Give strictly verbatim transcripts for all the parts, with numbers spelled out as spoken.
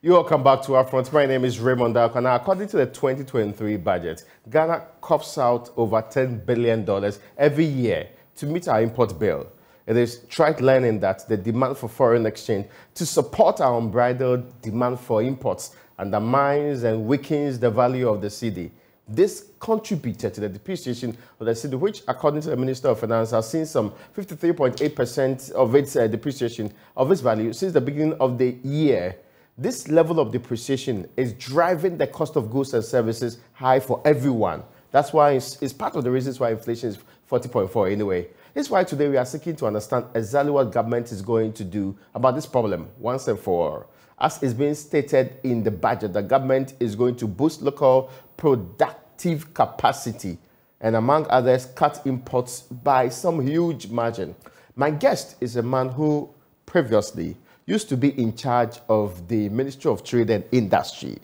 You all come back to our front. My name is Raymond Acquah. Now, according to the twenty twenty-three budget, Ghana coughs out over ten billion dollars every year to meet our import bill. It is trite-lining that the demand for foreign exchange to support our unbridled demand for imports undermines and weakens the value of the cedi. This contributed to the depreciation of the cedi, which, according to the Minister of Finance, has seen some fifty-three point eight percent of its uh, depreciation of its value since the beginning of the year. This level of depreciation is driving the cost of goods and services high for everyone. That's why it's, it's part of the reasons why inflation is forty point four anyway. That's why today we are seeking to understand exactly what government is going to do about this problem once and for all. As is being stated in the budget, the government is going to boost local productive capacity and, among others, cut imports by some huge margin. My guest is a man who previously used to be in charge of the Ministry of Trade and Industry.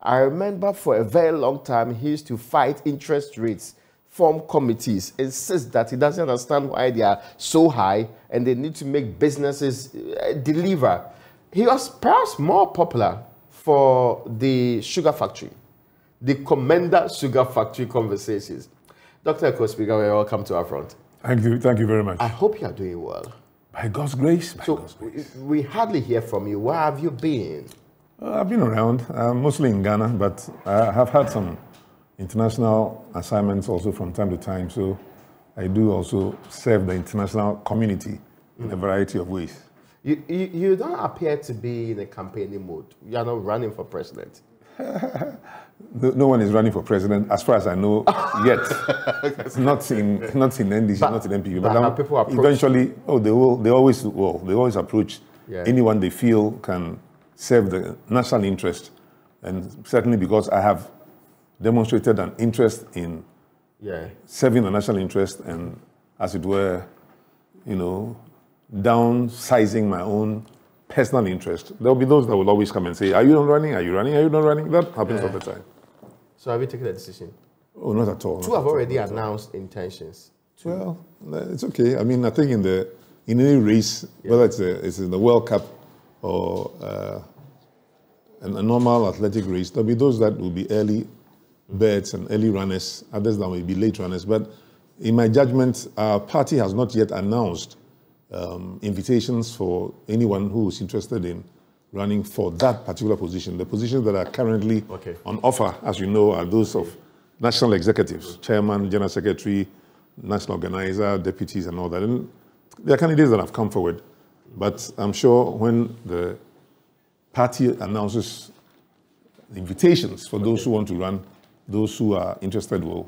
I remember for a very long time he used to fight interest rates, form committees, insist that he doesn't understand why they are so high and they need to make businesses deliver. He was perhaps more popular for the sugar factory, the Komenda Sugar Factory conversations. Doctor Kosfiga, welcome to our front. Thank you, thank you very much. I hope you are doing well. By God's grace. By so God's grace. We hardly hear from you. Where have you been? Uh, I've been around, uh, mostly in Ghana, but I have had some international assignments also from time to time. So I do also serve the international community in mm. a variety of ways. You, you, you don't appear to be in a campaigning mode. You are not running for president. no, no one is running for president, as far as I know, yet. Not in not in N D C, but, not in N P P. But, but people approach. Eventually, oh, they will. They always will. They always approach yeah. anyone they feel can serve the national interest, and certainly because I have demonstrated an interest in yeah. serving the national interest, and as it were, you know, downsizing my own personal interest. There will be those that will always come and say, are you not running? Are you running? Are you not running? That happens yeah. all the time. So have you taken a decision? Oh, not at all. Two have already announced intentions. Two. Well, it's okay. I mean, I think in the in any race, yeah. whether it's, a, it's in the World Cup or uh, an, a normal athletic race, there will be those that will be early birds and early runners, others that will be late runners. But in my judgment, our party has not yet announced Um, invitations for anyone who is interested in running for that particular position. The positions that are currently okay. on offer, as you know, are those of national executives, chairman, general secretary, national organizer, deputies, and all that. And there are candidates that have come forward. But I'm sure when the party announces invitations for those okay. who want to run, those who are interested will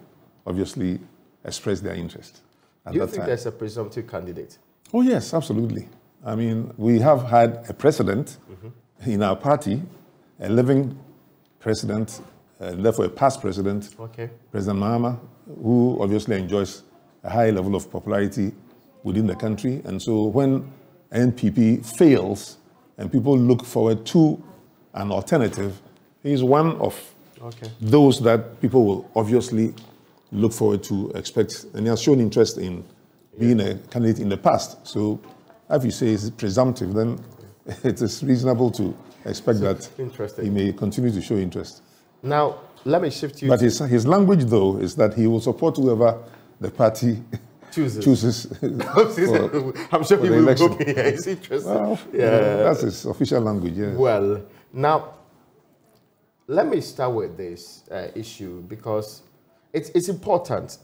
obviously express their interest at that time. Do you think there's a presumptive candidate? Oh, yes, absolutely. I mean, we have had a president mm-hmm. in our party, a living president, uh, therefore a past president, okay. President Mahama, who obviously enjoys a high level of popularity within the country. And so when N P P fails and people look forward to an alternative, he's one of okay. those that people will obviously look forward to, expect, and he has shown interest in being a candidate in the past. So if you say it's presumptive, then it is reasonable to expect that he may continue to show interest. Now, let me shift you. But his, his language, though, is that he will support whoever the party chooses. chooses for, I'm sure he will go here. It's interesting. Well, yeah. Yeah, that's his official language, yeah. Well, now, let me start with this uh, issue because it's, it's important.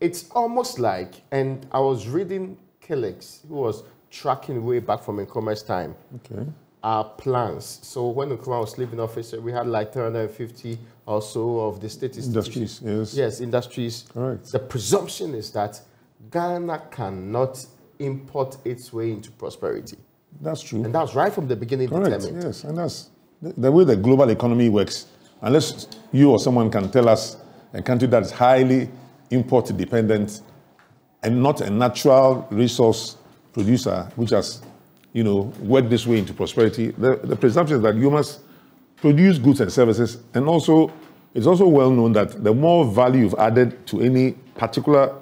It's almost like, and I was reading Kellex, who was tracking way back from Nkrumah's time, okay. our plans. So when Nkrumah was leaving office, we had like three hundred fifty or so of the state industries. Yes, yes industries. Correct. The presumption is that Ghana cannot import its way into prosperity. That's true. And that's right from the beginning. Correct. Yes, and that's the, the way the global economy works. Unless you or someone can tell us a country that is highly import dependent and not a natural resource producer, which has, you know, worked this way into prosperity. The, the presumption is that you must produce goods and services, and also it's also well known that the more value you've added to any particular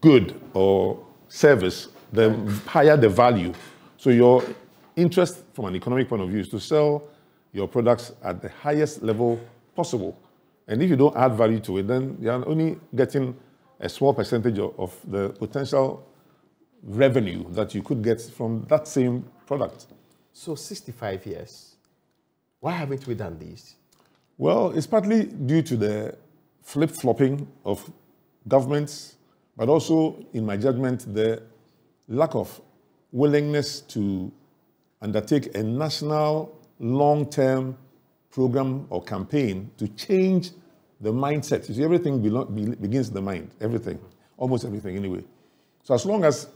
good or service, the higher the value. So your interest from an economic point of view is to sell your products at the highest level possible. And if you don't add value to it, then you're only getting a small percentage of, of the potential revenue that you could get from that same product. So sixty-five years, why haven't we done this? Well, it's partly due to the flip-flopping of governments, but also, in my judgment, the lack of willingness to undertake a national long-term program or campaign to change the mindset. You see, everything be begins the mind, everything, almost everything anyway. So as long as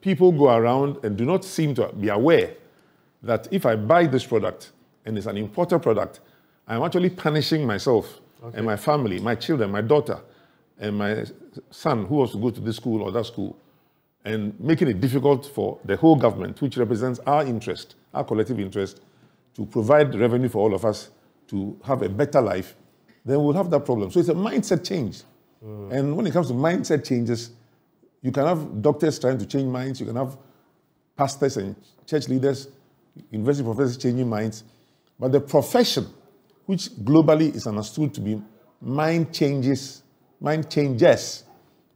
people go around and do not seem to be aware that if I buy this product and it's an imported product, I'm actually punishing myself okay. and my family, my children, my daughter, and my son who wants to go to this school or that school, and making it difficult for the whole government, which represents our interest, our collective interest, to provide revenue for all of us to have a better life, then we'll have that problem. So it's a mindset change. Mm. And when it comes to mindset changes, you can have doctors trying to change minds, you can have pastors and church leaders, university professors changing minds, but the profession, which globally is understood to be mind changes, mind changes,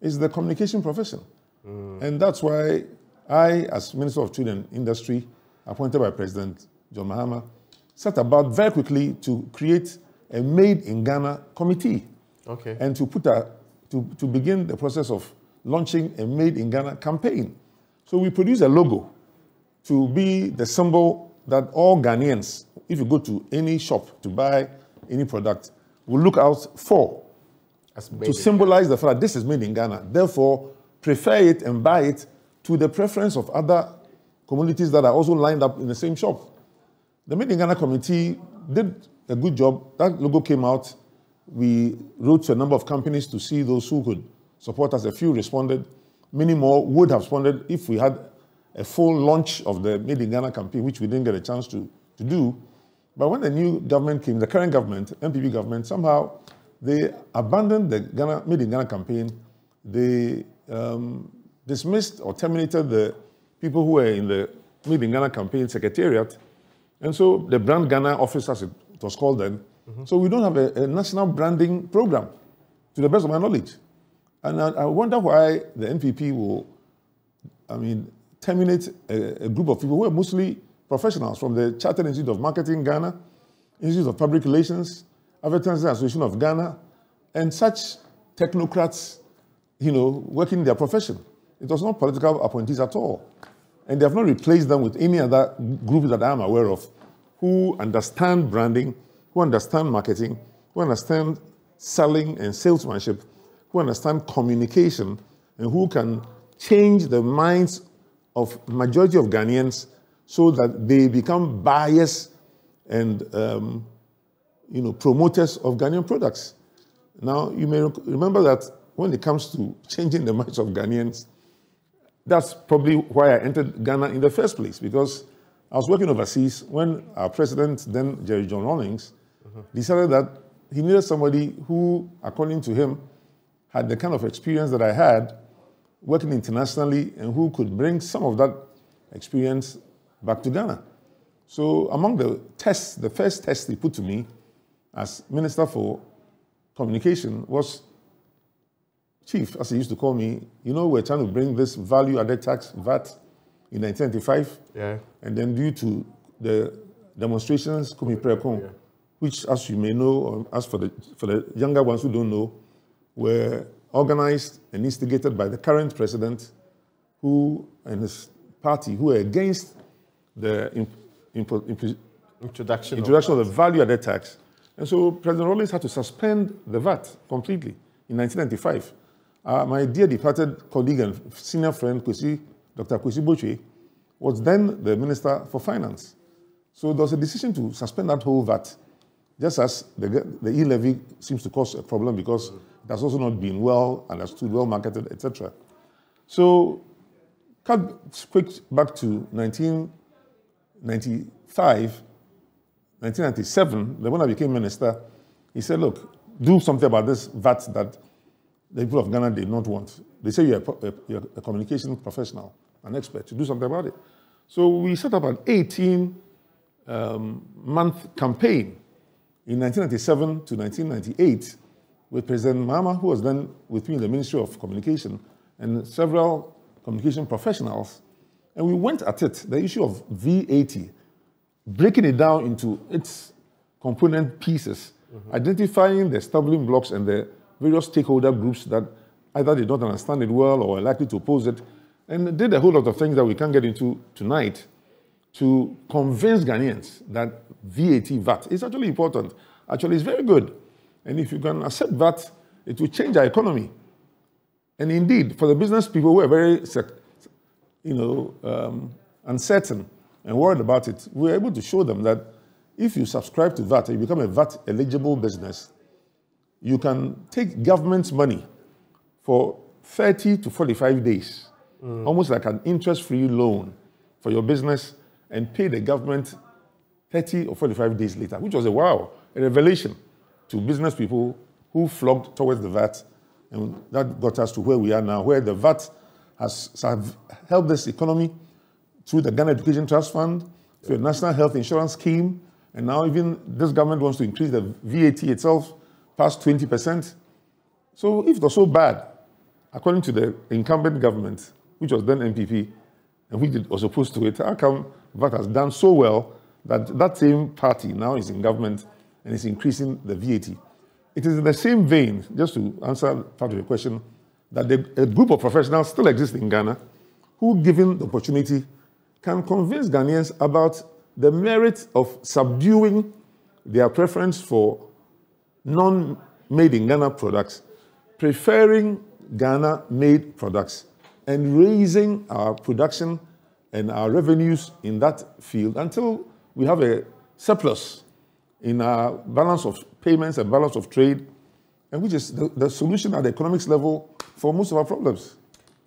is the communication profession. Mm. And that's why I, as Minister of Trade and Industry, appointed by President John Mahama, set about very quickly to create a Made in Ghana committee. Okay. And to, put a, to, to begin the process of launching a Made in Ghana campaign. So we produce a logo to be the symbol that all Ghanaians, if you go to any shop to buy any product, will look out for, to symbolize the fact that this is made in Ghana. Therefore, prefer it and buy it to the preference of other communities that are also lined up in the same shop. The Made in Ghana committee did a good job. That logo came out. We wrote to a number of companies to see those who could support us. A few responded. Many more would have responded if we had a full launch of the Made in Ghana campaign, which we didn't get a chance to, to do. But when the new government came, the current government, N P P government, somehow they abandoned the Ghana, Made in Ghana campaign. They um, dismissed or terminated the people who were in the Made in Ghana campaign secretariat. And so the Brand Ghana office, as it was called then, mm-hmm. so we don't have a, a national branding program, to the best of my knowledge. And I, I wonder why the N P P will, I mean, terminate a, a group of people who are mostly professionals from the Chartered Institute of Marketing, Ghana, Institute of Public Relations, Advertising Association of Ghana, and such technocrats, you know, working in their profession. It was not political appointees at all. And they have not replaced them with any other group that I'm aware of who understand branding, who understand marketing, who understand selling and salesmanship, who understand communication, and who can change the minds of majority of Ghanaians so that they become buyers and um, you know, promoters of Ghanaian products. Now, you may remember that when it comes to changing the minds of Ghanaians, that's probably why I entered Ghana in the first place, because I was working overseas when our president, then Jerry John Rawlings, mm-hmm. decided that he needed somebody who, according to him, had the kind of experience that I had working internationally and who could bring some of that experience back to Ghana. So among the tests, the first test he put to me as Minister for Communication was, Chief, as he used to call me, you know, we're trying to bring this value-added tax, V A T, in nineteen ninety-five. Yeah. And then due to the demonstrations, Kumi Preko, yeah. which, as you may know, or as for the, for the younger ones who don't know, were organized and instigated by the current president who and his party who were against the imp, imp, imp, introduction, introduction of, of the value-added tax. And so President Rawlings had to suspend the V A T completely in nineteen ninety-five. Uh, my dear departed colleague and senior friend, Kwesi, Doctor Kwesi Botchwey, was then the Minister for Finance. So there was a decision to suspend that whole V A T, just as the, the e-levy seems to cause a problem because that's also not been well understood, well marketed, et cetera. So cut quick back to nineteen ninety-five, nineteen ninety-seven, the one I became minister, he said, look, do something about this V A T that the people of Ghana did not want. They say you're a, you're a communication professional, an expert, to do something about it. So we set up an eighteen um, month campaign in nineteen ninety-seven to nineteen ninety-eight with President Mahama, who was then with me in the Ministry of Communication, and several communication professionals. And we went at it, the issue of V A T, breaking it down into its component pieces, mm-hmm. identifying the stumbling blocks and the various stakeholder groups that either did not understand it well or are likely to oppose it, and did a whole lot of things that we can't get into tonight to convince Ghanaians that V A T, V A T is actually important. Actually, it's very good. And if you can accept V A T, it will change our economy. And indeed, for the business people, we're very you know, um, uncertain and worried about it. We're able to show them that if you subscribe to V A T, you become a V A T-eligible business, you can take government's money for thirty to forty-five days, mm. almost like an interest-free loan for your business, and pay the government thirty or forty-five days later, which was a wow, a revelation to business people who flocked towards the V A T. And that got us to where we are now, where the V A T has helped this economy through the Ghana Education Trust Fund, through a national health insurance scheme, and now even this government wants to increase the V A T itself past twenty percent. So if it was so bad, according to the incumbent government, which was then N P P, and we did, was opposed to it, how come V A T has done so well that that same party now is in government and is increasing the V A T? It is in the same vein, just to answer part of your question, that the, a group of professionals still exists in Ghana who, given the opportunity, can convince Ghanaians about the merit of subduing their preference for non-made-in-Ghana products, preferring Ghana-made products, and raising our production and our revenues in that field until we have a surplus in our balance of payments and balance of trade, and which is the, the solution at the economics level for most of our problems.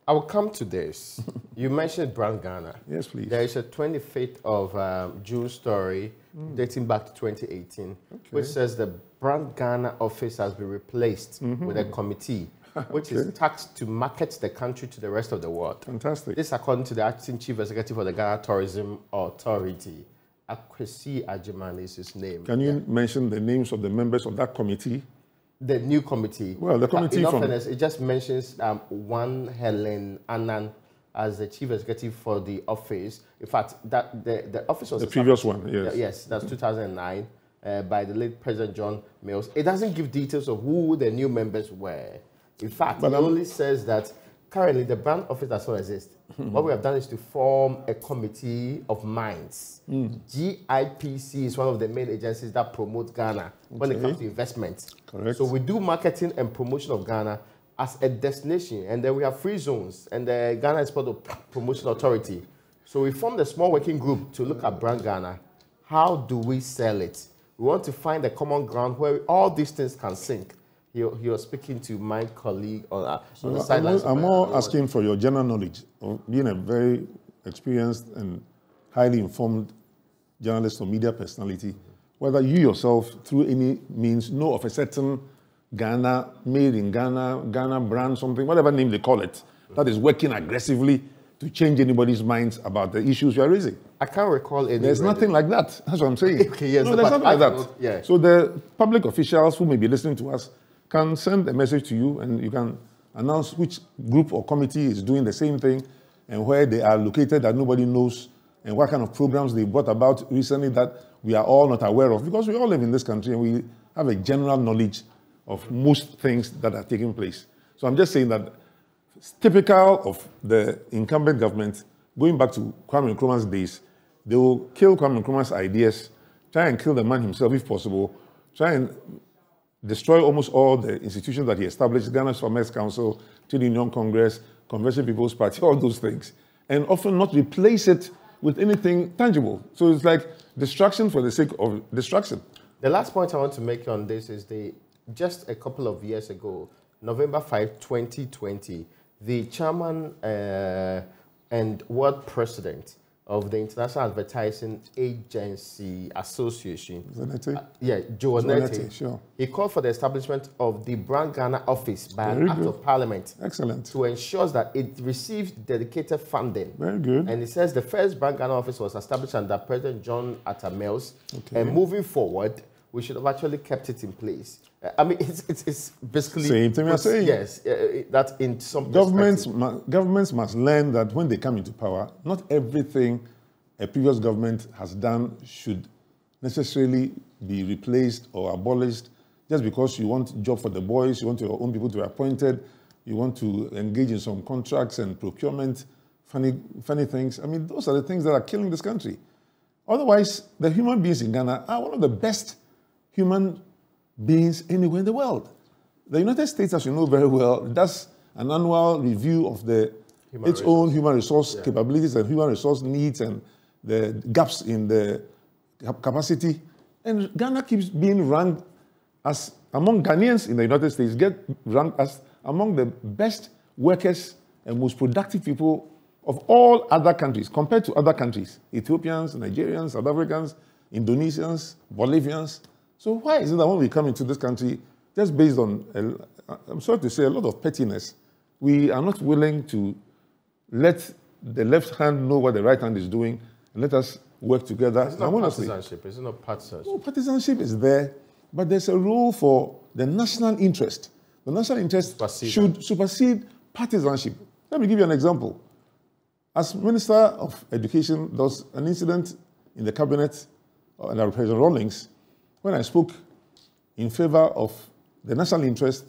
I will come to this. You mentioned Brand Ghana. Yes, please. There is a twenty-fifth of um, June story mm. dating back to twenty eighteen, okay. which says the Brand Ghana office has been replaced mm-hmm. with a committee which okay. is tasked to market the country to the rest of the world. Fantastic. This according to the acting chief executive of the Ghana Tourism Authority. Akresi Ajimani is his name. Can you yeah. mention the names of the members of that committee? The new committee. Well, the committee from... fairness, it just mentions um, Juan Helen Annan as the chief executive for the office. In fact, that the, the office was... The previous one, yes. The, yes, that's two thousand nine, uh, by the late President John Mills. It doesn't give details of who the new members were. In fact, but it I'm... only says that currently the brand office does not exist. Mm-hmm. What we have done is to form a committee of minds. Mm. G I P C is one of the main agencies that promote Ghana okay. when it comes to investment. Correct. So we do marketing and promotion of Ghana as a destination, and then we have free zones, and the Ghana Export Promotion Authority. So we formed a small working group to look at Brand Ghana. How do we sell it? We want to find a common ground where all these things can sync. You're speaking to my colleague on, uh, so on the sidelines. I'm more asking for your general knowledge of being a very experienced and highly informed journalist or media personality, whether you yourself, through any means, know of a certain Ghana, made in Ghana, Ghana brand, something, whatever name they call it, that is working aggressively to change anybody's minds about the issues you are raising. I can't recall any. There's nothing it. like that. That's what I'm saying. Okay, yes, no, there's nothing like that. Not, yeah. So the public officials who may be listening to us can send a message to you, and you can announce which group or committee is doing the same thing and where they are located that nobody knows, and what kind of programs they brought about recently that we are all not aware of, because we all live in this country and we have a general knowledge of most things that are taking place. So I'm just saying that it's typical of the incumbent government, going back to Kwame Nkrumah's days, they will kill Kwame Nkrumah's ideas, try and kill the man himself if possible, try and destroy almost all the institutions that he established, Ghana's Farmers Council, Trade Union Congress, Convention People's Party, all those things, and often not replace it with anything tangible. So it's like distraction for the sake of distraction. The last point I want to make on this is the, just a couple of years ago, November fifth, twenty twenty, the chairman uh, and world president of the International Advertising Agency Association. Joannetti? Uh, yeah, Joannetti. Sure. He called for the establishment of the Brand Ghana Office by Very an good. Act of Parliament. Excellent. To ensure that it receives dedicated funding. Very good. And he says the first Brand Ghana Office was established under President John Atta Mills. Okay. And moving forward, we should have actually kept it in place. Uh, I mean, it's, it's, it's basically... Same thing I'm saying. Yes, uh, that in some governments mu Governments must learn that when they come into power, not everything a previous government has done should necessarily be replaced or abolished just because you want a job for the boys, you want your own people to be appointed, you want to engage in some contracts and procurement, funny, funny things. I mean, those are the things that are killing this country. Otherwise, the human beings in Ghana are one of the best human beings anywhere in the world. The United States, as you know very well, does an annual review of the, human its resource. own human resource yeah. capabilities and human resource needs and the gaps in the capacity. And Ghana keeps being ranked as, among Ghanaians in the United States, get ranked as among the best workers and most productive people of all other countries, compared to other countries, Ethiopians, Nigerians, South Africans, Indonesians, Bolivians. So why is it that when we come into this country, just based on, a, I'm sorry to say, a lot of pettiness, we are not willing to let the left hand know what the right hand is doing, and let us work together. It's not partisanship. It's not partisanship. No, partisanship is there, but there's a role for the national interest. The national interest supersede. should supersede partisanship. Let me give you an example. As Minister of Education, there was an incident in the cabinet under President Rawlings, when I spoke in favor of the national interest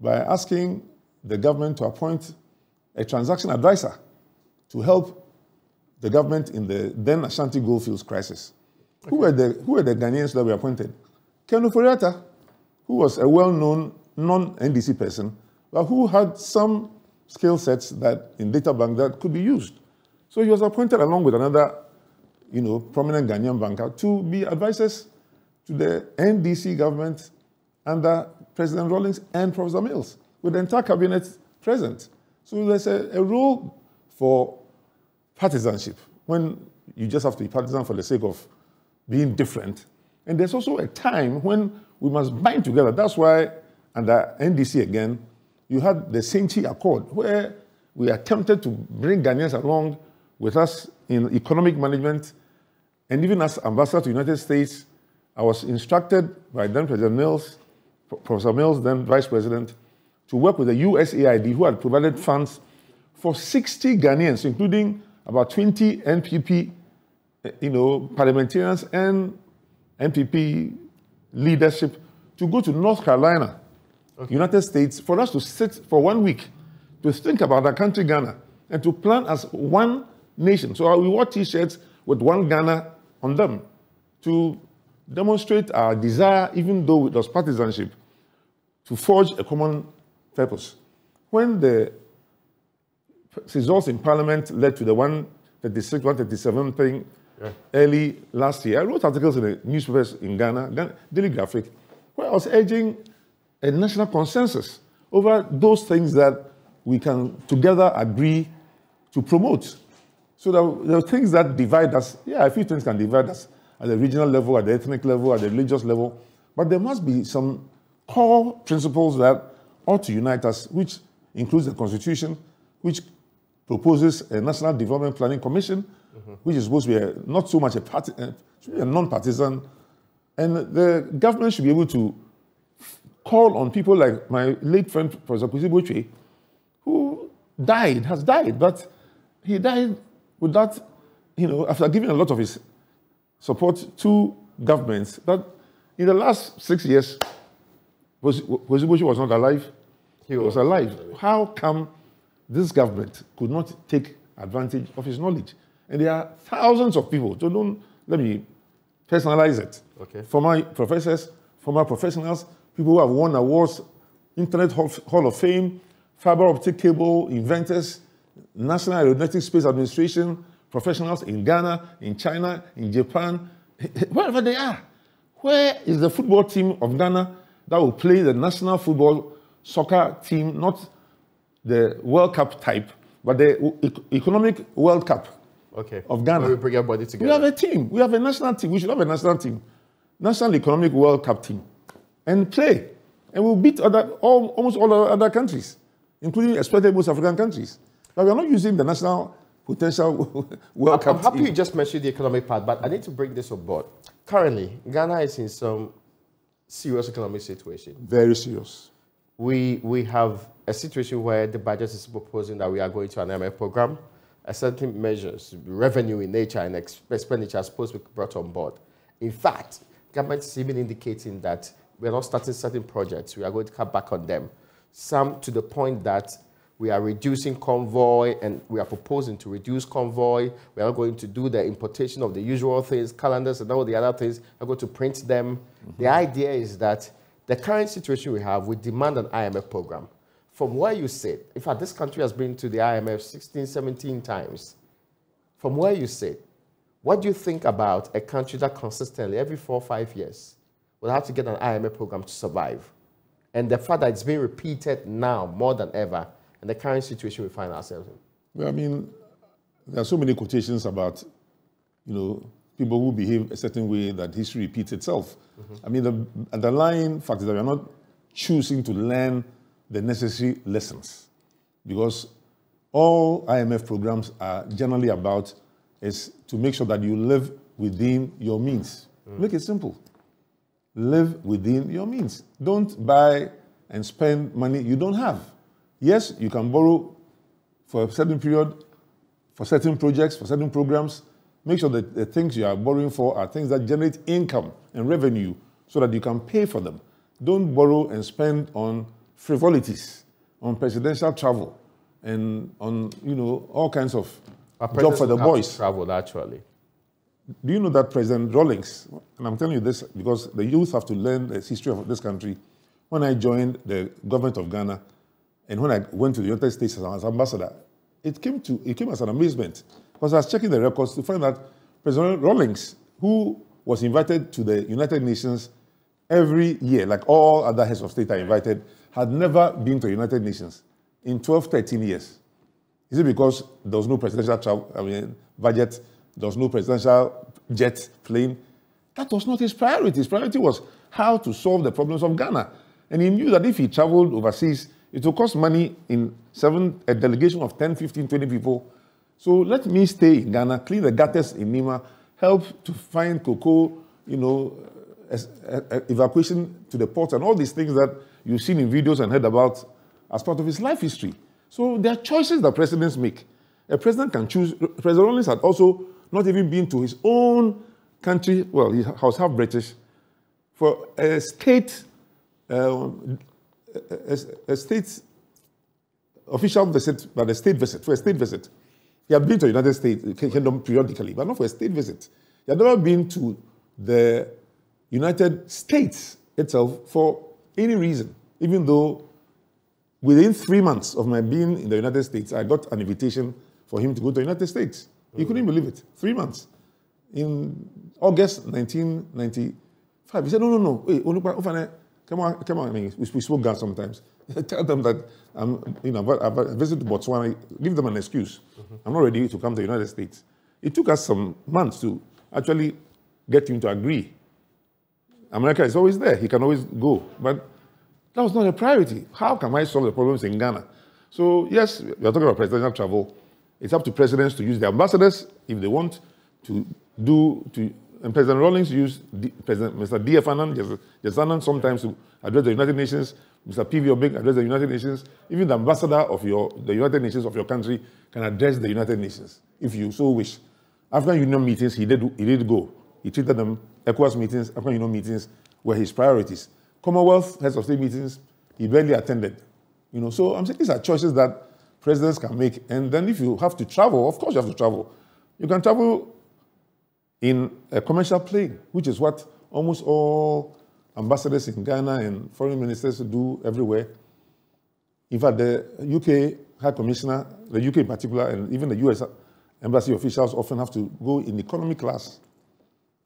by asking the government to appoint a transaction advisor to help the government in the then Ashanti Goldfields crisis. Okay. Who were the, who were the Ghanaians that were appointed? Ken Ofori-Atta, who was a well-known non-N D C person, but who had some skill sets that in data bank that could be used. So he was appointed along with another you know, prominent Ghanaian banker to be advisors to the N D C government under President Rawlings and Professor Mills, with the entire cabinet present. So there's a, a role for partisanship, when you just have to be partisan for the sake of being different. And there's also a time when we must bind together. That's why under N D C again, you had the Sinchi Accord, where we attempted to bring Ghanaians along with us in economic management, and even as ambassador to the United States, I was instructed by then President Mills, Professor Mills, then Vice President, to work with the U S A I D, who had provided funds for sixty Ghanaians, including about twenty N P P, you know, parliamentarians and N P P leadership, to go to North Carolina, okay. United States, for us to sit for one week to think about our country, Ghana, and to plan as one nation. So we wore T-shirts with one Ghana on them to demonstrate our desire, even though it was partisanship, to forge a common purpose. When the results in Parliament led to the one thirty-six, one thirty-seven thing yeah. early last year, I wrote articles in the newspapers in Ghana, Ghana, Daily Graphic, where I was urging a national consensus over those things that we can together agree to promote. So there, there are things that divide us. Yeah, a few things can divide us. At the regional level, at the ethnic level, at the religious level. But there must be some core principles that ought to unite us, which includes the Constitution, which proposes a National Development Planning Commission, mm-hmm. which is supposed to be a, not so much a, party, a, a non-partisan. And the government should be able to call on people like my late friend, Professor Kwesi Botchwey, who died, has died, but he died without, you know, after giving a lot of his support two governments, but in the last six years, Kwesi Botchwey was not alive. He was alive. How come this government could not take advantage of his knowledge? And there are thousands of people, so don't let me personalize it. Okay. Former professors, former professionals, people who have won awards, Internet Hall of Fame, fiber optic cable inventors, National Aeronautics Space Administration, professionals in Ghana, in China, in Japan, wherever they are. Where is the football team of Ghana that will play the national football soccer team, not the World Cup type, but the economic World Cup? okay. of Ghana. We bring everybody together. We have a team. We have a national team. We should have a national team. National Economic World Cup team. And play. And we'll beat other, all, almost all other countries, including especially most African countries. But we're not using the national potential World Cup team. I'm happy you just mentioned the economic part, but I need to bring this on board. Currently, Ghana is in some serious economic situation. Very serious. We, we have a situation where the budget is proposing that we are going to an I M F program. A certain measures, revenue in nature and expenditure are supposed to be brought on board. In fact, government is even indicating that we're not starting certain projects. We are going to cut back on them. Some to the point that we are reducing convoy and we are proposing to reduce convoy. We are going to do the importation of the usual things, calendars and all the other things. We're going to print them. Mm-hmm. The idea is that the current situation we have, we demand an I M F program. From where you sit, in fact, this country has been to the I M F sixteen, seventeen times. From where you sit, what do you think about a country that consistently, every four or five years, will have to get an I M F program to survive? And the fact that it's being repeated now more than ever, and the current situation we find ourselves in. Well, I mean, there are so many quotations about, you know, people who behave a certain way that history repeats itself. Mm-hmm. I mean, the underlying fact is that we are not choosing to learn the necessary lessons, because all I M F programs are generally about is to make sure that you live within your means. Mm. Make it simple. Live within your means. Don't buy and spend money you don't have. Yes, you can borrow for a certain period, for certain projects, for certain programs. Make sure that the things you are borrowing for are things that generate income and revenue so that you can pay for them. Don't borrow and spend on frivolities, on presidential travel, and on, you know, all kinds of job for the boys. Travel, actually. Do you know that President Rawlings, and I'm telling you this because the youth have to learn the history of this country. When I joined the government of Ghana, and when I went to the United States as ambassador, it came to it came as an amazement, because I was checking the records to find that President Rawlings, who was invited to the United Nations every year, like all other heads of state are invited, had never been to the United Nations in twelve, thirteen years. Is it because there was no presidential travel, I mean, budget? There was no presidential jet plane. That was not his priority. His priority was how to solve the problems of Ghana. And he knew that if he traveled overseas, it would cost money in seven, a delegation of ten, fifteen, twenty people. So let me stay in Ghana, clean the gutters in Nima, help to find cocoa, you know, as, as, as evacuation to the port, and all these things that you've seen in videos and heard about as part of his life history. So there are choices that presidents make. A president can choose. President Rawlings had also not even been to his own country. Well, he was half British. For a state, uh, a, a state official visit, but a state visit, for a state visit. He had been to the United States Kingdom periodically, but not for a state visit. He had never been to the United States itself for any reason, even though within three months of my being in the United States, I got an invitation for him to go to the United States. He couldn't believe it. Three months. In August nineteen ninety-five, he said, no, no, no. Wait, come on, come on. I mean, we spoke Ghana sometimes. Tell them that I'm, you know, I've visited Botswana. Give them an excuse. I'm not ready to come to the United States. It took us some months to actually get him to agree. America is always there. He can always go. But that was not a priority. How can I solve the problems in Ghana? So, yes, we are talking about presidential travel. It's up to presidents to use their ambassadors if they want to do, to, and President Rawlings used D, President, Mister D. F. Annan, Jes Annan sometimes to address the United Nations, Mister P. V. Obeng address the United Nations. Even the ambassador of your, the United Nations of your country can address the United Nations if you so wish. African Union meetings, he did, he did go. He treated them, ECOWAS meetings, African Union meetings were his priorities. Commonwealth heads of state meetings, he barely attended. You know, so I'm saying these are choices that presidents can make. And then if you have to travel, of course you have to travel. You can travel in a commercial plane, which is what almost all ambassadors in Ghana and foreign ministers do everywhere. In fact, the U K High Commissioner, the U K in particular, and even the U S embassy officials often have to go in economy class.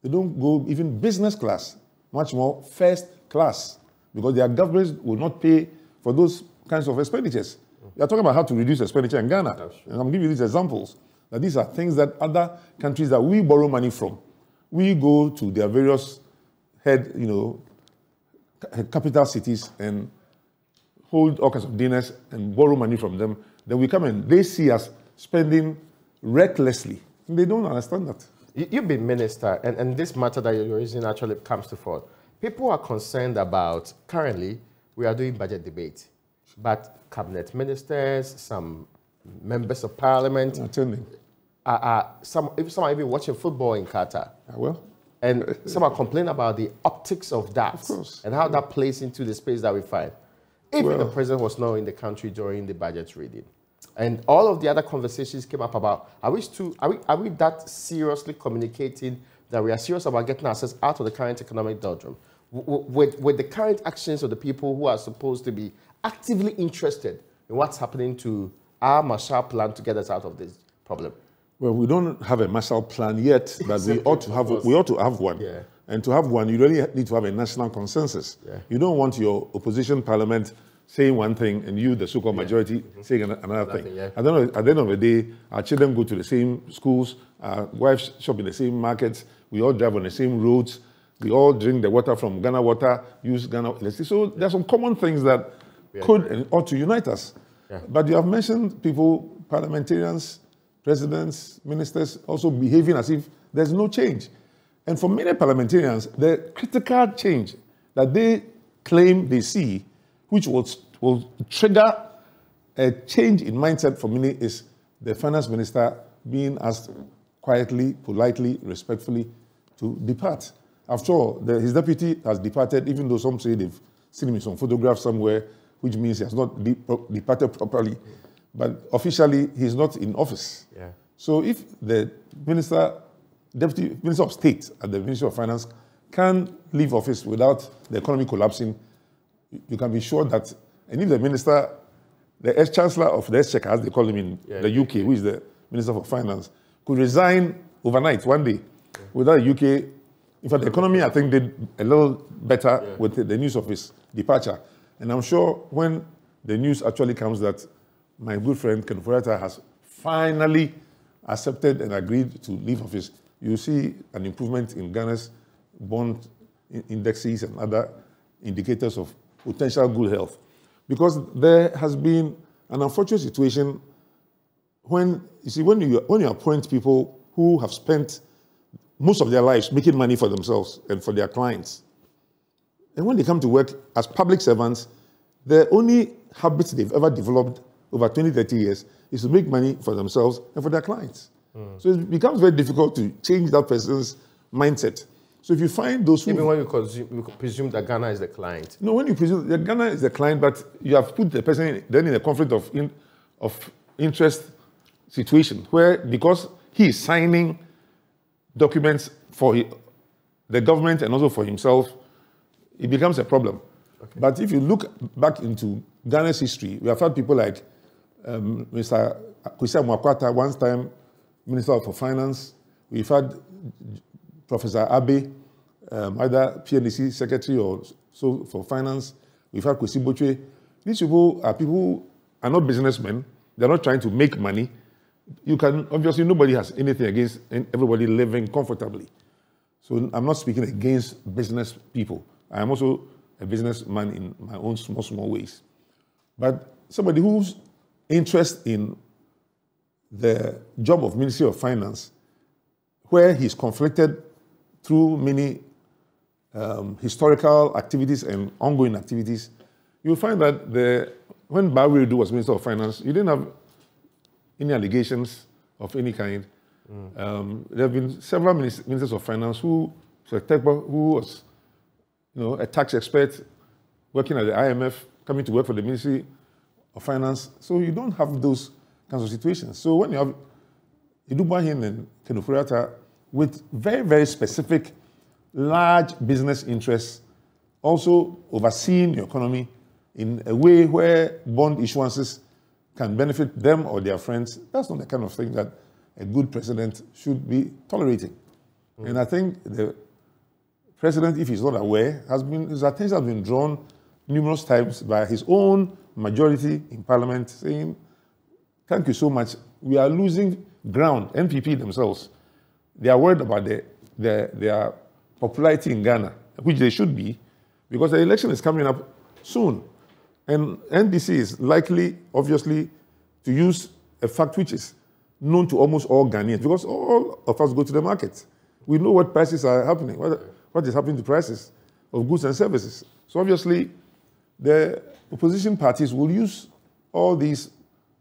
They don't go even business class, much more first class, because their governments will not pay for those kinds of expenditures. You're talking about how to reduce expenditure in Ghana. And I'm giving you these examples. Now, these are things that other countries that we borrow money from, we go to their various head, you know, capital cities and hold all kinds of dinners and borrow money from them. Then we come and they see us spending recklessly. They don't understand that. You've been minister, and, and this matter that you're raising actually comes to forth. People are concerned about, currently, we are doing budget debate, but cabinet ministers, some members of parliament, attending. Are, are, some, if some are even watching football in Qatar. I will. And some are complaining about the optics of that, of course, and how yeah. that plays into the space that we find. Even well, the president was not in the country during the budget reading. And all of the other conversations came up about, are we, too, are, we, are we that seriously communicating that we are serious about getting ourselves out of the current economic doldrum? W with, with the current actions of the people who are supposed to be actively interested in what's happening to our Marshall Plan to get us out of this problem? Well, we don't have a Marshall Plan yet, but we, ought to have, we ought to have one. Yeah. And to have one, you really need to have a national consensus. Yeah. You don't want your opposition parliament saying one thing and you, the so-called yeah. majority, mm-hmm. saying another, another thing. thing yeah. At the end of, at the end of the day, our children go to the same schools, our wives shop in the same markets, we all drive on the same roads, we all drink the water from Ghana Water, use Ghana electricity. So there are some common things that yeah. could and ought to unite us. Yeah. But you have mentioned people, parliamentarians, presidents, ministers, also behaving as if there's no change. And for many parliamentarians, the critical change that they claim they see, which will, will trigger a change in mindset for many, is the finance minister being asked quietly, politely, respectfully to depart. After all, the, his deputy has departed, even though some say they've seen him in some photograph somewhere, which means he has not de pro departed properly. Yeah. But officially, he's not in office. Yeah. So if the minister... Deputy Minister of State at the Ministry of Finance can leave office without the economy collapsing, you can be sure that, and if the minister, the ex-chancellor of the exchequer, as they call him in yeah, the yeah, U K, yeah. who is the Minister for Finance, could resign overnight, one day, yeah. without the U K. In fact, the economy, I think, did a little better yeah. with the news of his departure. And I'm sure when the news actually comes that my good friend Ken Ofori-Atta has finally accepted and agreed to leave office, you see an improvement in Ghana's bond indexes and other indicators of potential good health. Because there has been an unfortunate situation when you see when you when you appoint people who have spent most of their lives making money for themselves and for their clients, and when they come to work as public servants, the only habit they've ever developed over twenty, thirty years is to make money for themselves and for their clients. So it becomes very difficult to change that person's mindset. So if you find those who... Even when you, consume, you presume that Ghana is the client. No, when you presume that Ghana is the client, but you have put the person in, then in a conflict of, in, of interest situation where, because he is signing documents for he, the government and also for himself, it becomes a problem. Okay. But if you look back into Ghana's history, we have had people like um, Mister Kwesi Botchwey, one time Minister for Finance. We've had Professor Abe, um, either P N D C Secretary or so for Finance. We've had Kwesi Botchwey. These people are people who are not businessmen. They're not trying to make money. You can, obviously, nobody has anything against everybody living comfortably. So I'm not speaking against business people. I'm also a businessman in my own small, small ways. But somebody whose interest in the job of Ministry of Finance, where he's conflicted through many um, historical activities and ongoing activities, you'll find that the, when Bawumia was Minister of Finance, you didn't have any allegations of any kind. Mm. Um, there have been several ministers of finance who, who was you know, a tax expert working at the I M F, coming to work for the Ministry of Finance. So you don't have those kinds of situations. So when you have Edubahin and Ken Ofori-Atta with very, very specific, large business interests, also overseeing the economy in a way where bond issuances can benefit them or their friends, that's not the kind of thing that a good president should be tolerating. Mm. And I think the president, if he's not aware, has been, his attention has been drawn numerous times by his own majority in parliament saying, "Thank you so much. we are losing ground. N P P themselves, they are worried about the, the, their popularity in Ghana, which they should be, because the election is coming up soon. And N D C is likely, obviously, to use a fact which is known to almost all Ghanaians, because all of us go to the market. We know what prices are happening, what, what is happening to prices of goods and services. So obviously, the opposition parties will use all these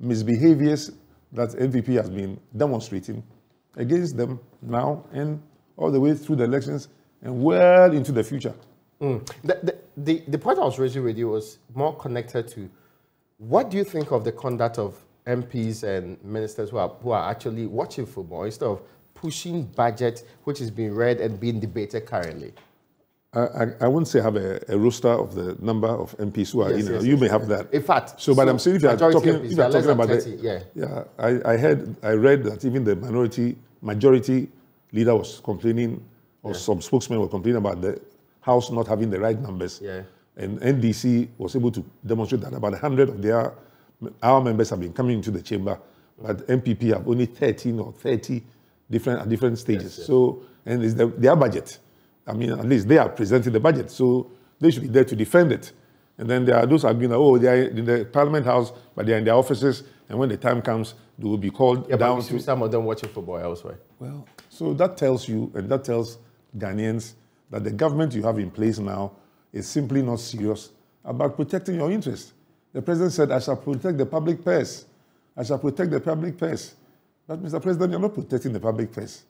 misbehaviors that N P P has been demonstrating against them now and all the way through the elections and well into the future. Mm. The, the, the, the point I was raising with you was more connected to what do you think of the conduct of M Ps and ministers who are, who are actually watching football instead of pushing budget, which is being read and being debated currently? I, I, I wouldn't say have a, a roster of the number of M Ps who are yes, in. Yes, you yes, may yes. have that. In fact, so, but so I'm saying if you are talking, M Ps, if you are talking about twenty, the, yeah, yeah, I, I heard, I read that even the minority majority leader was complaining, or yeah. some spokesmen were complaining about the House not having the right numbers. Yeah, and N D C was able to demonstrate that about a hundred of their our members have been coming into the chamber, but N P P have only thirteen or thirty different at different stages. Yes, yes. So, and it's the, their budget. I mean, at least they are presenting the budget, so they should be there to defend it. And then there are those who are going, oh, they are in the Parliament House, but they are in their offices, and when the time comes, they will be called yeah, down. But we see some of them watching football elsewhere. Well, so that tells you, and that tells Ghanaians, that the government you have in place now is simply not serious about protecting your interests. The president said, I shall protect the public purse. I shall protect the public purse. But, Mister President, you're not protecting the public purse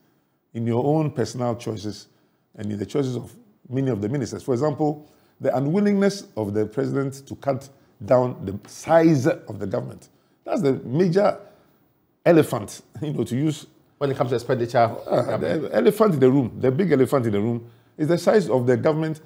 in your own personal choices and in the choices of many of the ministers. For example, the unwillingness of the president to cut down the size of the government. That's the major elephant, you know, to use. When it comes to expenditure. Uh, the elephant in the room, the big elephant in the room, is the size of the government,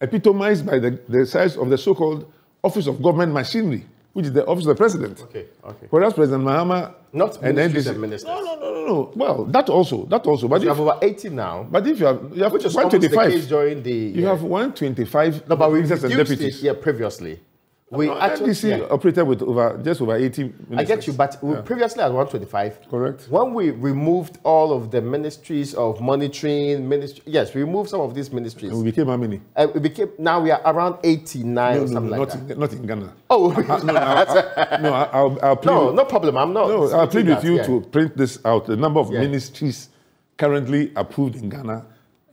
epitomized by the, the size of the so-called Office of Government Machinery, which is the Office of the President. Okay, okay. Whereas President Mahama... Not ministries and ministers. No, no, no, no, no. Well, that also, that also. But you have over eighty now. But if you have, you have which one twenty-five. Is the during the... You yeah. have one twenty-five no, but ministers and deputies. It, yeah, previously. We no, actually... N D C yeah. operated with over, just over eighty ministers. I get you, but yeah. we previously at one twenty-five. Correct. When we removed all of the ministries of monitoring, ministry, yes, we removed some of these ministries. And we became how many? Uh, we became, now we are around eighty-nine no, or something no, like not that. In, not in Ghana. Oh. I, no, I, I, no, I'll, I'll plead. No, with, no problem. I'm not. No, I'll plead with you yeah. to print this out. The number of yeah. ministries currently approved in Ghana.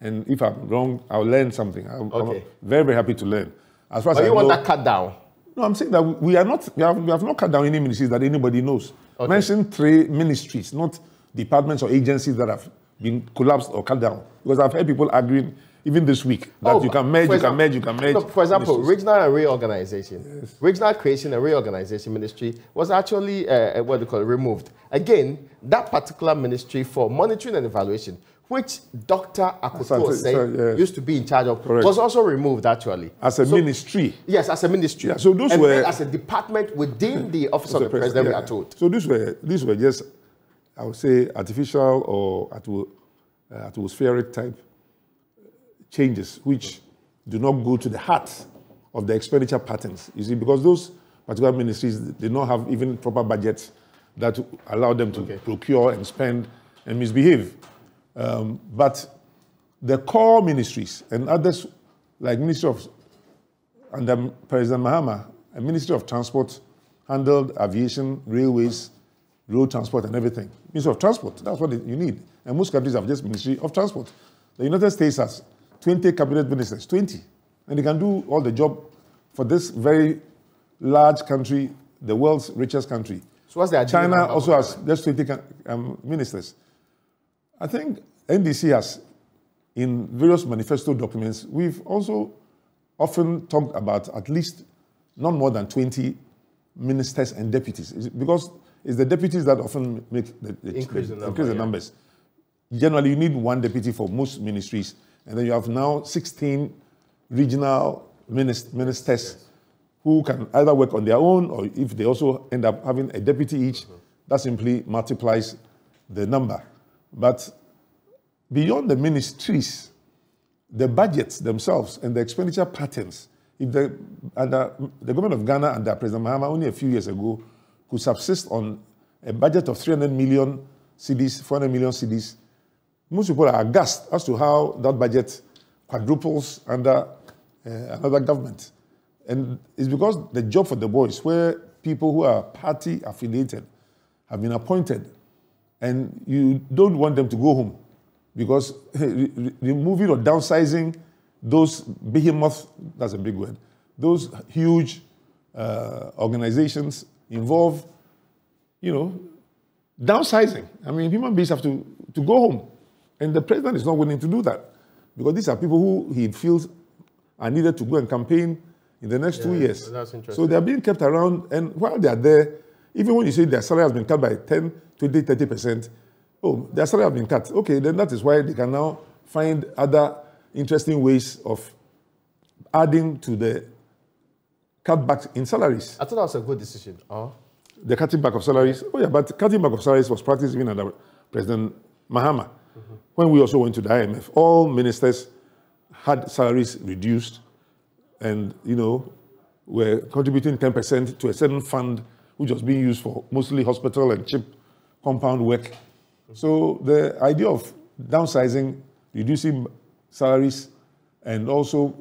And if I'm wrong, I'll learn something. I'm, okay. I'm very, very happy to learn. As far as but I you know, want that cut down? No, I'm saying that we are not. We have, we have not cut down any ministries that anybody knows. Okay. Mention three ministries, not departments or agencies that have been collapsed or cut down. Because I've heard people arguing even this week that oh, you can merge, you example, can merge, you can merge. No, for example, ministries. Regional and reorganization, yes. regional creation and reorganization ministry was actually uh, what do you call it, removed. Again, that particular ministry for monitoring and evaluation, which Doctor Akufo said yes. used to be in charge of, correct. Was also removed actually. As a so, ministry? Yes, as a ministry. Yeah, so those and were, then as a department within the Office of the President, yeah. we are told. So these were, these were just, I would say, artificial or atmospheric type changes, which do not go to the heart of the expenditure patterns, you see, because those particular ministries did not have even proper budgets that allow them to okay. procure and spend and misbehave. Um, but the core ministries and others, like Ministry of, under President Mahama, a Ministry of Transport handled aviation, railways, road transport and everything. Ministry of Transport, that's what you need. And most countries have just Ministry of Transport. The United States has twenty cabinet ministers, twenty. And they can do all the job for this very large country, the world's richest country. So what's the idea? China also has just twenty um, ministers. I think N D C has, in various manifesto documents, we've also often talked about at least not more than twenty ministers and deputies, it's because it's the deputies that often make the, the increase, the, the, number, increase yeah. the numbers. Generally, you need one deputy for most ministries, and then you have now sixteen regional ministers, ministers yes. who can either work on their own, or if they also end up having a deputy each, mm-hmm. that simply multiplies the number. But beyond the ministries, the budgets themselves and the expenditure patterns, if the, under, the government of Ghana under President Mahama only a few years ago could subsist on a budget of three hundred million cedis, four hundred million cedis, most people are aghast as to how that budget quadruples under uh, another government. And it's because the job for the boys, where people who are party affiliated have been appointed, and you don't want them to go home, because removing or downsizing those behemoth, that's a big word, those huge uh, organizations involve, you know, downsizing. I mean, human beings have to, to go home. And the president is not willing to do that, because these are people who he feels are needed to go and campaign in the next yeah, two years. That's interesting. So they are being kept around, and while they are there, even when you say their salary has been cut by ten, twenty, thirty percent, oh, their salary has been cut. Okay, then that is why they can now find other interesting ways of adding to the cutback in salaries. I thought that was a good decision. Uh-huh. The cutting back of salaries. Oh yeah, but cutting back of salaries was practiced even under President Mahama, mm-hmm. when we also went to the I M F. All ministers had salaries reduced, and you know, were contributing ten percent to a certain fund which was being used for mostly hospital and cheap compound work. So the idea of downsizing, reducing salaries, and also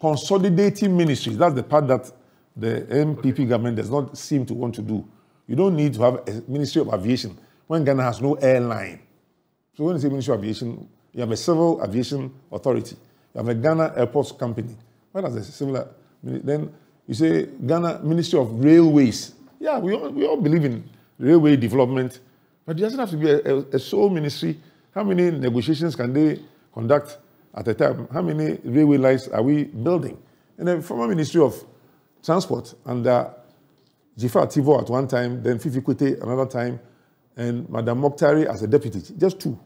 consolidating ministries, that's the part that the N P P okay. government does not seem to want to do. You don't need to have a Ministry of Aviation when Ghana has no airline. So when you say Ministry of Aviation, you have a Civil Aviation Authority. You have a Ghana Airports Company. What is a similar? Then you say Ghana Ministry of Railways. Yeah, we all, we all believe in railway development, but it doesn't have to be a, a, a sole ministry. How many negotiations can they conduct at a time? How many railway lines are we building? And the former Ministry of Transport under Zifa Ativo at one time, then Fifi Kwete another time, and Madam Mokhtari as a deputy, just two,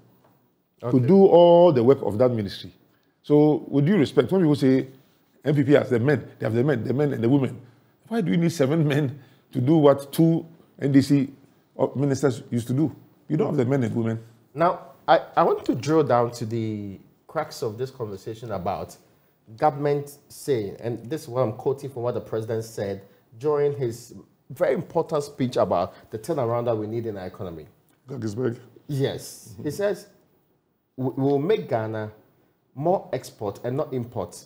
okay. to do all the work of that ministry. So with due respect, when people say N P P has the men, they have the men, the men and the women. Why do we need seven men to do what two N D C ministers used to do? You don't have the men and women. Now, I, I want to drill down to the cracks of this conversation about government saying, and this is what I'm quoting from what the president said during his very important speech about the turnaround that we need in our economy. Guggisberg. Yes. Mm-hmm. He says, we will make Ghana more export and not import.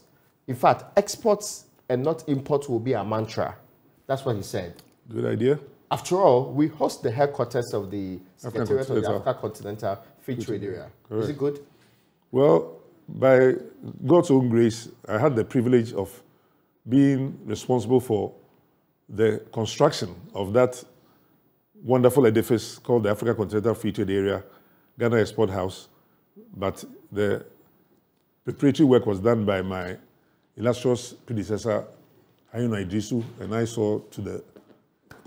In fact, exports and not imports will be our mantra. That's what he said. Good idea. After all, we host the headquarters of the Secretariat of the Africa Continental Free Trade Area. Correct. Is it good? Well, by God's own grace, I had the privilege of being responsible for the construction of that wonderful edifice called the Africa Continental Free Trade Area, Ghana Export House. But the preparatory work was done by my illustrious predecessor, Ayuna Idrisu, and I saw to the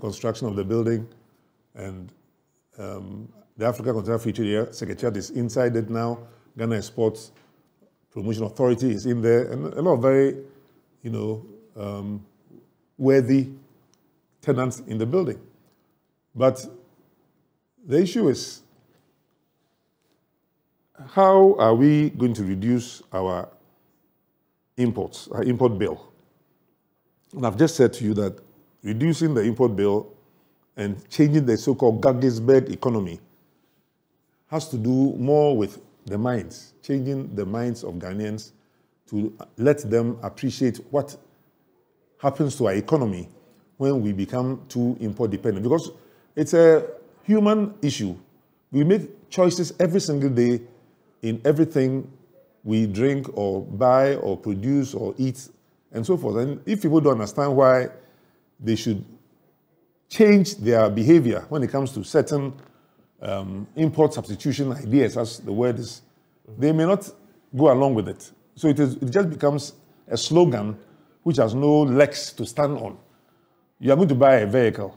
construction of the building. And um, the Africa Continental Free Trade Area Secretariat is inside it now. Ghana Exports Promotion Authority is in there, and a lot of very, you know, um, worthy tenants in the building. But the issue is, how are we going to reduce our imports, our import bill? And I've just said to you that reducing the import bill and changing the so-called Guggisberg economy has to do more with the minds, changing the minds of Ghanaians to let them appreciate what happens to our economy when we become too import dependent. Because it's a human issue. We make choices every single day in everything we drink or buy or produce or eat and so forth. And if people don't understand why they should change their behavior when it comes to certain Um, import substitution ideas, as the word is, they may not go along with it. So it, is, it just becomes a slogan which has no legs to stand on. You are going to buy a vehicle.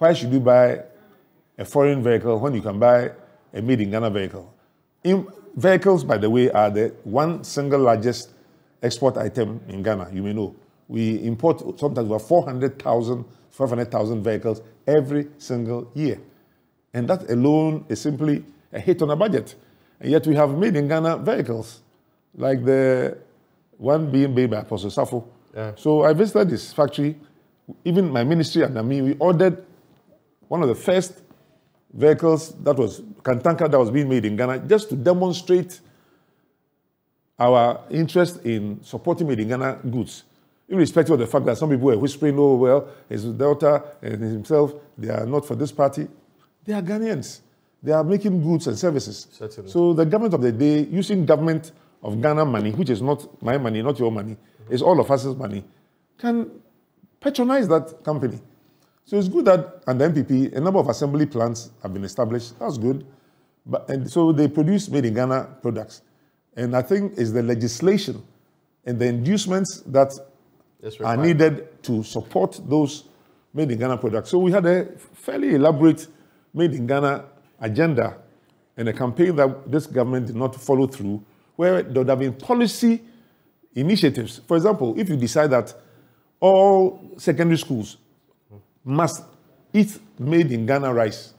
Why should you buy a foreign vehicle when you can buy a made in Ghana vehicle? In, vehicles, by the way, are the one single largest export item in Ghana, you may know. We import sometimes about four hundred thousand, five hundred thousand vehicles every single year. And that alone is simply a hit on a budget. And yet we have made in Ghana vehicles, like the one being made by Apostle Safo. Yeah. So I visited this factory. Even my ministry under me, we ordered one of the first vehicles, that was Kantanka that was being made in Ghana, just to demonstrate our interest in supporting Made in Ghana goods, irrespective of the fact that some people were whispering, oh, well, his daughter and himself, they are not for this party. They are Ghanaians. They are making goods and services. Certainly. So the government of the day, using government of Ghana money, which is not my money, not your money, mm-hmm. it's all of us' money, can patronize that company. So it's good that, and the N P P, a number of assembly plants have been established. That's good. But, and so they produce Made in Ghana products. And I think it's the legislation and the inducements that are needed to support those Made in Ghana products. So we had a fairly elaborate Made in Ghana agenda and a campaign that this government did not follow through, where there would have been policy initiatives. For example, if you decide that all secondary schools must eat Made in Ghana rice,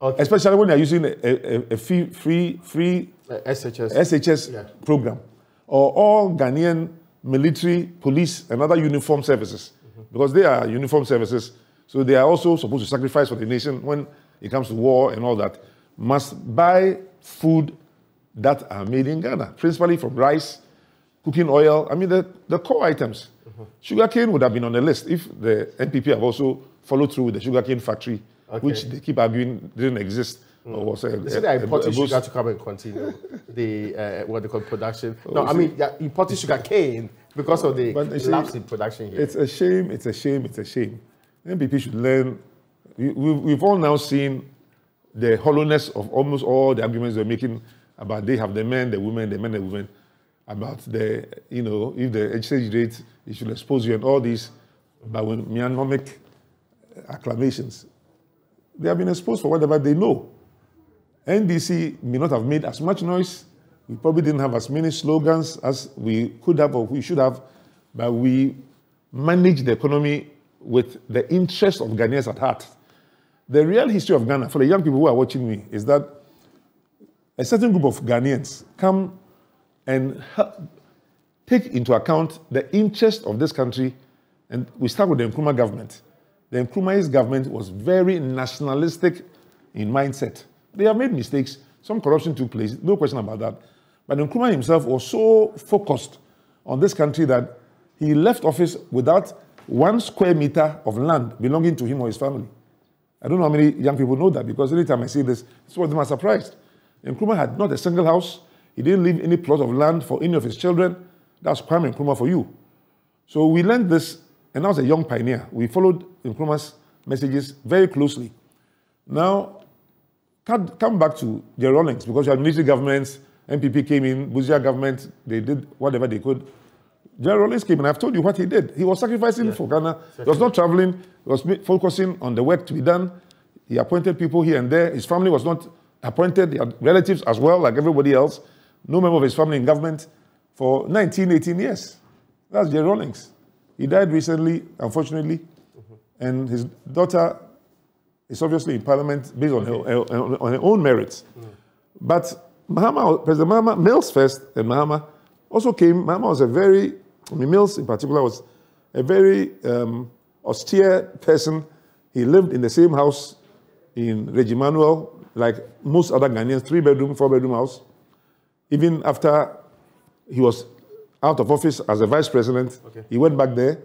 okay. especially when they are using a, a, a free, free, free uh, S H S, S H S yeah. program, or all Ghanaian military, police, and other uniform services, mm-hmm. because they are uniform services, so they are also supposed to sacrifice for the nation when it comes to war and all that, must buy food that are made in Ghana, principally from rice, cooking oil, I mean the, the core items. Mm-hmm. Sugarcane would have been on the list if the N P P have also followed through with the sugarcane factory, okay. which they keep arguing didn't exist. Mm. Or was a, they said they imported sugar to come and continue the, uh, what they call production. No, oh, I mean, they imported sugarcane because of the lapse in production here. It's a shame, it's a shame, it's a shame. The N P P should learn. We, we've, we've all now seen the hollowness of almost all the arguments they're making about they have the men, the women, the men, the women, about the, you know, if the exchange rate, it should expose you and all these Bawumianomic acclamations. They have been exposed for whatever they know. N D C may not have made as much noise. We probably didn't have as many slogans as we could have or we should have, but we managed the economy with the interests of Ghanaians at heart. The real history of Ghana, for the young people who are watching me, is that a certain group of Ghanaians come and take into account the interest of this country. And we start with the Nkrumah government. The Nkrumah's government was very nationalistic in mindset. They have made mistakes. Some corruption took place, no question about that. But Nkrumah himself was so focused on this country that he left office without one square meter of land belonging to him or his family. I don't know how many young people know that, because anytime I see this, some of them are surprised. Nkrumah had not a single house. He didn't leave any plot of land for any of his children. That's Kwame Nkrumah for you. So we learned this, and I was a young pioneer. We followed Nkrumah's messages very closely. Now, come back to Jerry Rawlings, because you had military governments, N P P came in, Buzia government, they did whatever they could. Jerry Rawlings came, and I've told you what he did. He was sacrificing yeah. for Ghana. He was not traveling. He was focusing on the work to be done. He appointed people here and there. His family was not appointed. He had relatives as well, like everybody else. No member of his family in government for nineteen, eighteen years. That's Jerry Rawlings. He died recently, unfortunately. Mm-hmm. And his daughter is obviously in parliament based on, okay. her, her, on her own merits. Mm. But Mahama, President Mahama, Mills first, and Mahama also came. Mahama was a very, I mean, Mills in particular was a very um, austere person. He lived in the same house in Reggie Manuel, like most other Ghanaians, three-bedroom, four-bedroom house. Even after he was out of office as a vice president, okay. he went back there.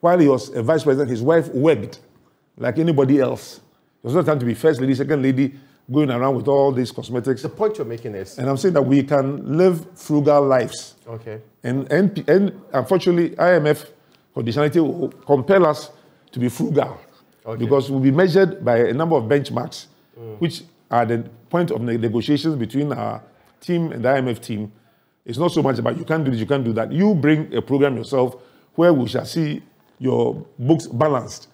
While he was a vice president, his wife worked like anybody else. There was no time to be first lady, second lady, going around with all these cosmetics. The point you're making is... And I'm saying that we can live frugal lives. Okay. And, and, and unfortunately, I M F conditionality will compel us to be frugal. Okay. Because we'll be measured by a number of benchmarks, mm. which are the point of the negotiations between our team and the I M F team. It's not so much about you can't do this, you can't do that. You bring a program yourself where we shall see your books balanced.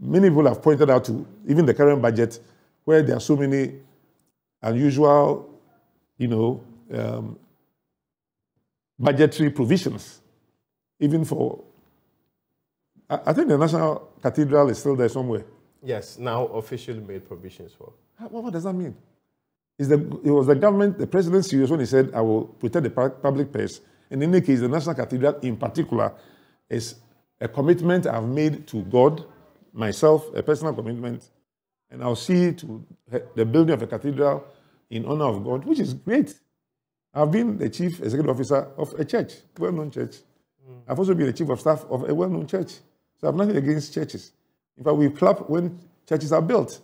Many people have pointed out to even the current budget, where there are so many unusual, you know, um, budgetary provisions. Even for, I, I think the National Cathedral is still there somewhere. Yes, now officially made provisions for. What, what does that mean? Is the, it was the government, the president, serious when he said, "I will protect the public purse." And in any case, the National Cathedral in particular is a commitment I've made to God, myself, a personal commitment, and I'll see to the building of a cathedral in honor of God, which is great. I've been the chief executive officer of a church, well-known church. Mm. I've also been the chief of staff of a well-known church. So I have nothing against churches. In fact, we clap when churches are built.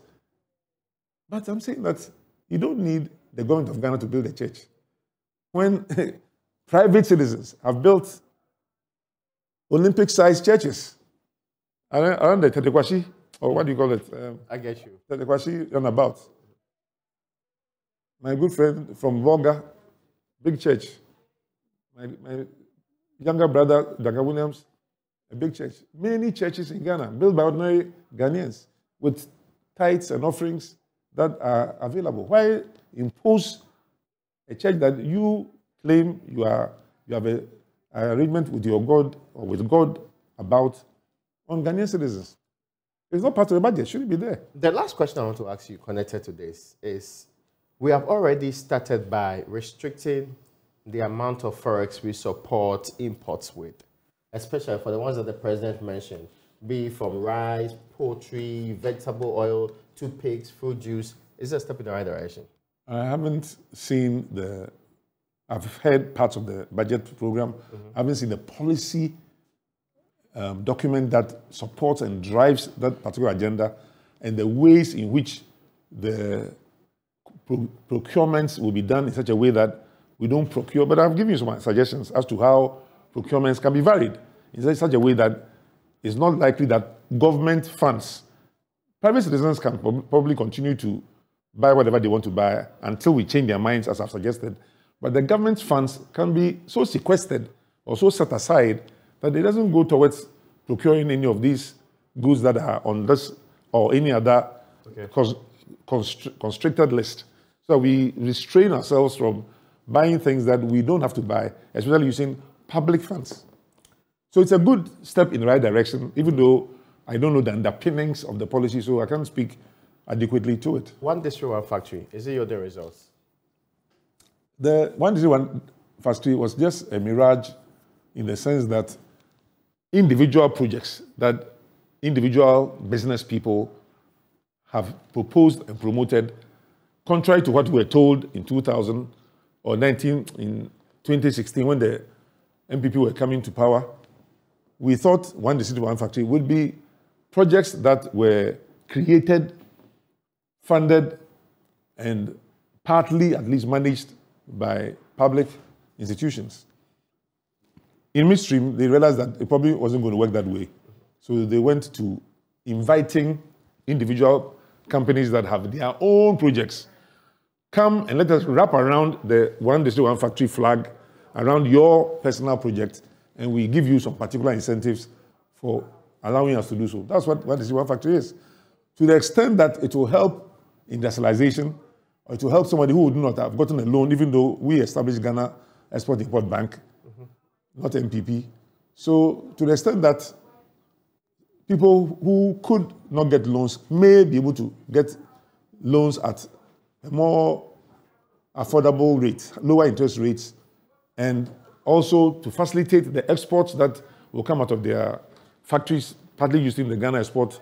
But I'm saying that you don't need the government of Ghana to build a church. When private citizens have built Olympic-sized churches around, around the Tetekwashi, or what do you call it? Um, I get you. Tetekwashi runabout. My good friend from Volga, big church. My, my younger brother, Daga Williams, a big church. Many churches in Ghana built by ordinary Ghanaians with tithes and offerings that are available. Why impose a church that you claim you are you have a, an arrangement with your God or with God about on Ghanaian citizens? It's not part of the budget. Should it be there? The last question I want to ask you connected to this is, we have already started by restricting the amount of forex we support imports with, especially for the ones that the president mentioned, be from rice, poultry, vegetable oil, toothpicks, fruit juice. Is that a step in the right direction? I haven't seen the, I've heard parts of the budget program. Mm-hmm. I haven't seen the policy um, document that supports and drives that particular agenda and the ways in which the pro procurements will be done in such a way that we don't procure. But I've given you some suggestions as to how procurements can be varied in such a way that it's not likely that government funds. Private citizens can probably continue to buy whatever they want to buy until we change their minds, as I've suggested. But the government's funds can be so sequestered or so set aside that it doesn't go towards procuring any of these goods that are on this or any other okay. constri- constricted list. So we restrain ourselves from buying things that we don't have to buy, especially using public funds. So it's a good step in the right direction, even though I don't know the underpinnings of the policy, so I can't speak adequately to it. One District One Factory, is it your day results? The One District One Factory was just a mirage in the sense that individual projects that individual business people have proposed and promoted, contrary to what we were told in two thousand or nineteen in twenty sixteen when the N P P were coming to power, we thought One District One Factory would be projects that were created, funded, and partly at least managed by public institutions. In midstream, they realized that it probably wasn't going to work that way. So they went to inviting individual companies that have their own projects. Come and let us wrap around the One District One Factory flag around your personal project, and we give you some particular incentives for allowing us to do so. That's what One District One Factory is. To the extent that it will help industrialization, or it will help somebody who would not have gotten a loan, even though we established Ghana Export-Import Bank, mm-hmm. not N P P. So to the extent that people who could not get loans may be able to get loans at a more affordable rate, lower interest rates, and also to facilitate the exports that will come out of their factories, partly using the Ghana Export,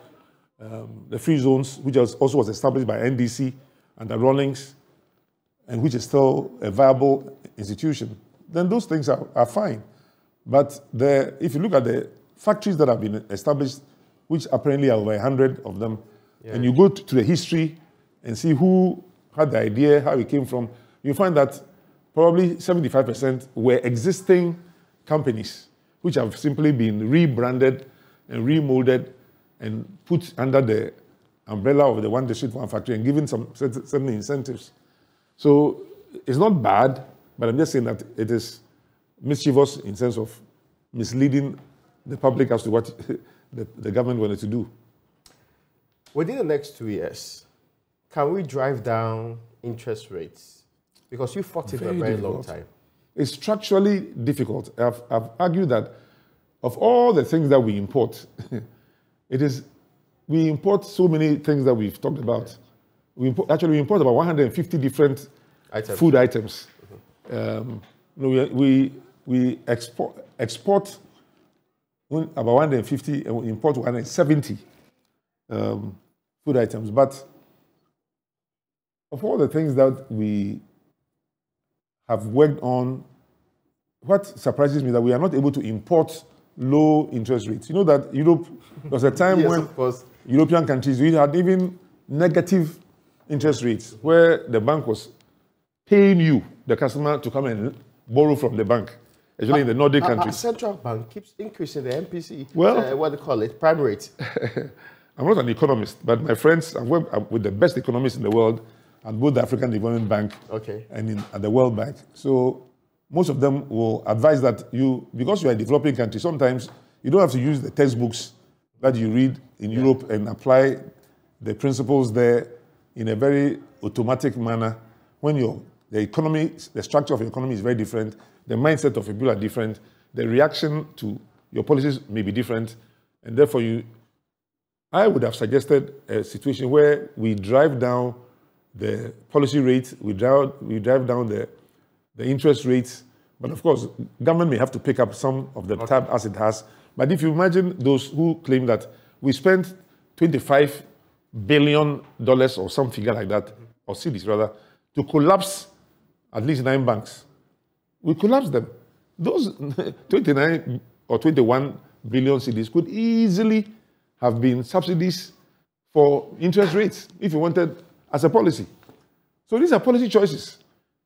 um, the free zones, which also was established by N D C and the Rawlings, and which is still a viable institution. Then those things are, are fine. But the, if you look at the factories that have been established, which apparently are over a hundred of them, yeah. and you go to the history and see who had the idea, how it came from, you find that probably seventy-five percent were existing companies, which have simply been rebranded and remolded and put under the umbrella of the One District One Factory and given some certain incentives. So it's not bad, but I'm just saying that it is mischievous in sense of misleading the public as to what the, the government wanted to do. Within the next two years, can we drive down interest rates? Because you fought it for a very long time. It's structurally difficult. I've, I've argued that of all the things that we import, it is, we import so many things that we've talked about. Yeah. We import, actually, we import about one hundred fifty different items. food items. Mm-hmm. um, we we, we export, export about one hundred fifty and we import one hundred seventy um, food items. But of all the things that we have worked on, what surprises me is that we are not able to import low interest rates. You know that Europe, there was a time yes, when of course. European countries, we had even negative interest rates where the bank was paying you, the customer, to come and borrow from the bank, especially in the Nordic our, countries. The central bank keeps increasing the M P C, well, uh, what they call it, prime rate. I'm not an economist, but my friends, I've worked with the best economists in the world at both the African Development Bank okay. and in, at the World Bank. So most of them will advise that you, because you are a developing country, sometimes you don't have to use the textbooks that you read in yeah. Europe and apply the principles there in a very automatic manner. When your the economy, the structure of your economy is very different, the mindset of people are different, the reaction to your policies may be different, and therefore you, I would have suggested a situation where we drive down the policy rate, we drive, we drive down the, the interest rates, but of course, government may have to pick up some of the tab as it has. But if you imagine those who claim that we spent twenty-five billion dollars or some figure like that, or cedis rather, to collapse at least nine banks. We collapsed them. Those twenty-nine or twenty-one billion cedis could easily have been subsidies for interest rates if you wanted as a policy. So these are policy choices.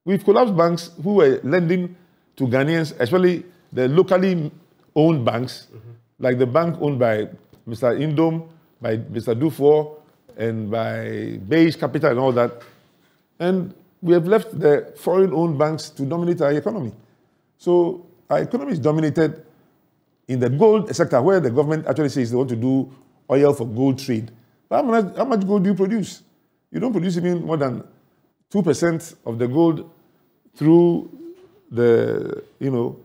We've collapsed banks who were lending to Ghanaians, especially the locally owned banks, mm-hmm. like the bank owned by Mister Indom, by Mister Dufour, and by Beige Capital and all that. And we have left the foreign-owned banks to dominate our economy. So our economy is dominated in the gold sector, where the government actually says they want to do oil for gold trade. But how much, how much gold do you produce? You don't produce even more than two percent of the gold through the, you know,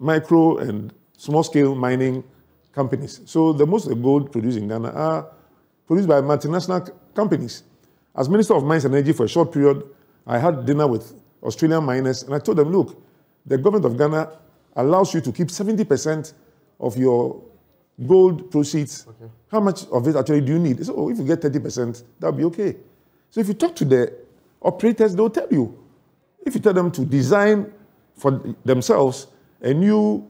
micro and small-scale mining companies. So the most of the gold produced in Ghana are produced by multinational companies. As Minister of Mines and Energy for a short period, I had dinner with Australian miners, and I told them, look, the government of Ghana allows you to keep seventy percent of your gold proceeds. Okay. How much of it actually do you need? They said, oh, if you get thirty percent, that'll be okay. So if you talk to the operators, they'll tell you. If you tell them to design for themselves a new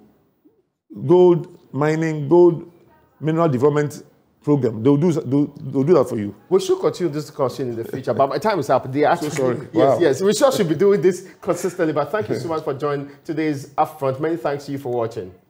gold mining, gold mineral development program, they'll do, they'll do that for you. We should continue this discussion in the future, but my time is up. They actually, so sorry. Yes, wow. yes. We sure should be doing this consistently, but thank you so much for joining today's Upfront. Many thanks to you for watching.